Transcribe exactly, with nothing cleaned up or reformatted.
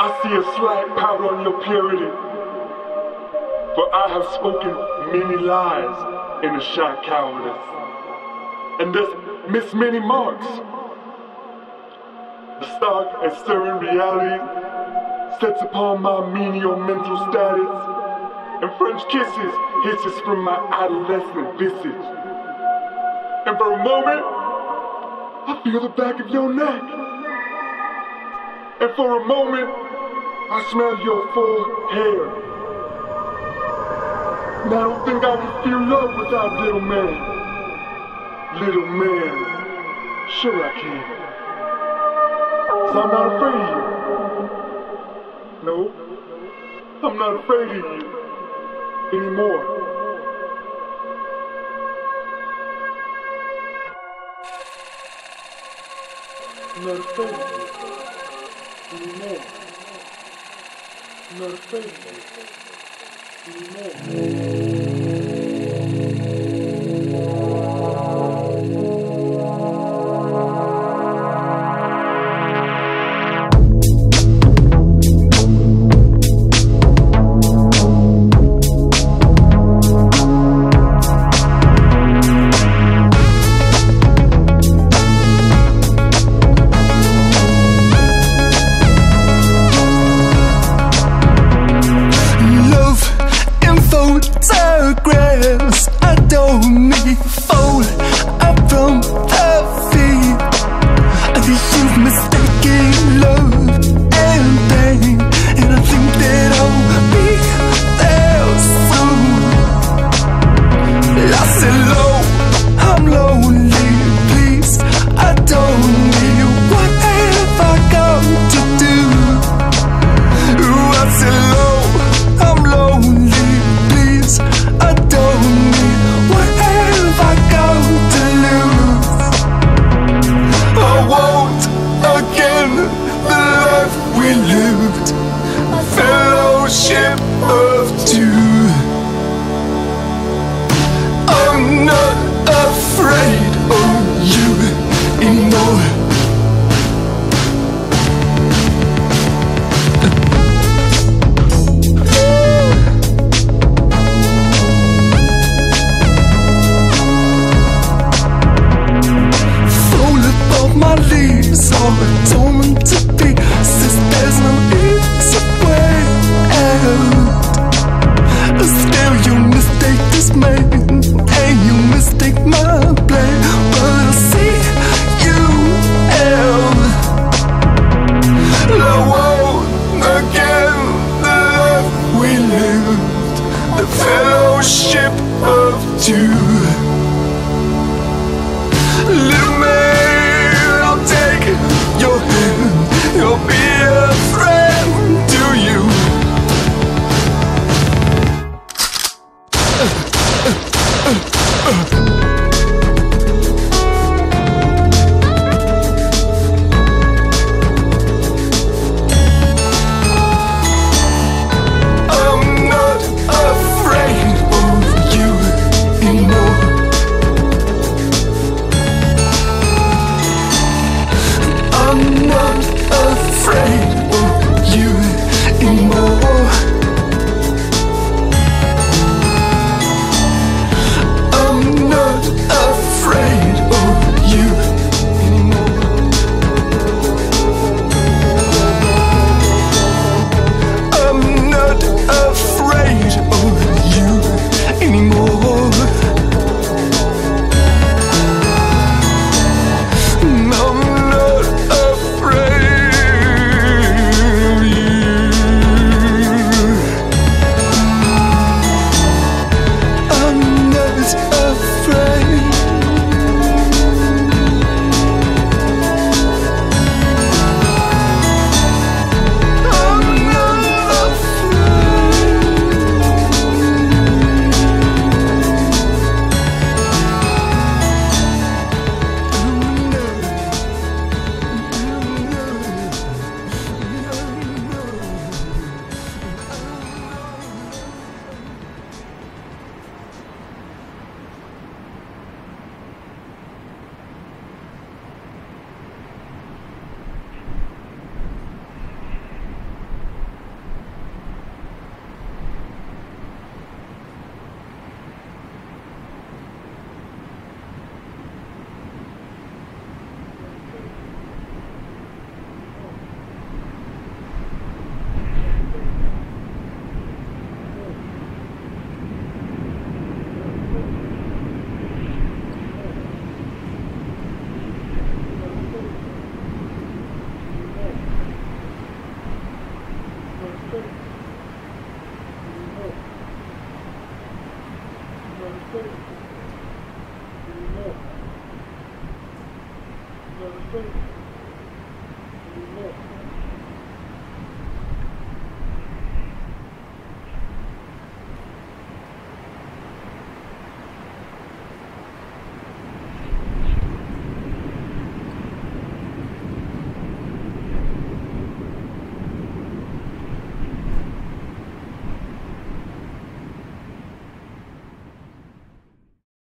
I see a slight power on your purity, for I have spoken many lies in a shy cowardice, and thus missed many marks. The stark and stirring reality sets upon my menial mental status, and French kisses hisses from my adolescent visage. And for a moment, I feel the back of your neck, and for a moment, I smell your full hair. And I don't think I could feel love without Little Man. Little Man, sure I can. So I'm not afraid of you. No, I'm not afraid of you anymore. I'm not afraid of you anymore. I'm not afraid of you anymore. I told me to be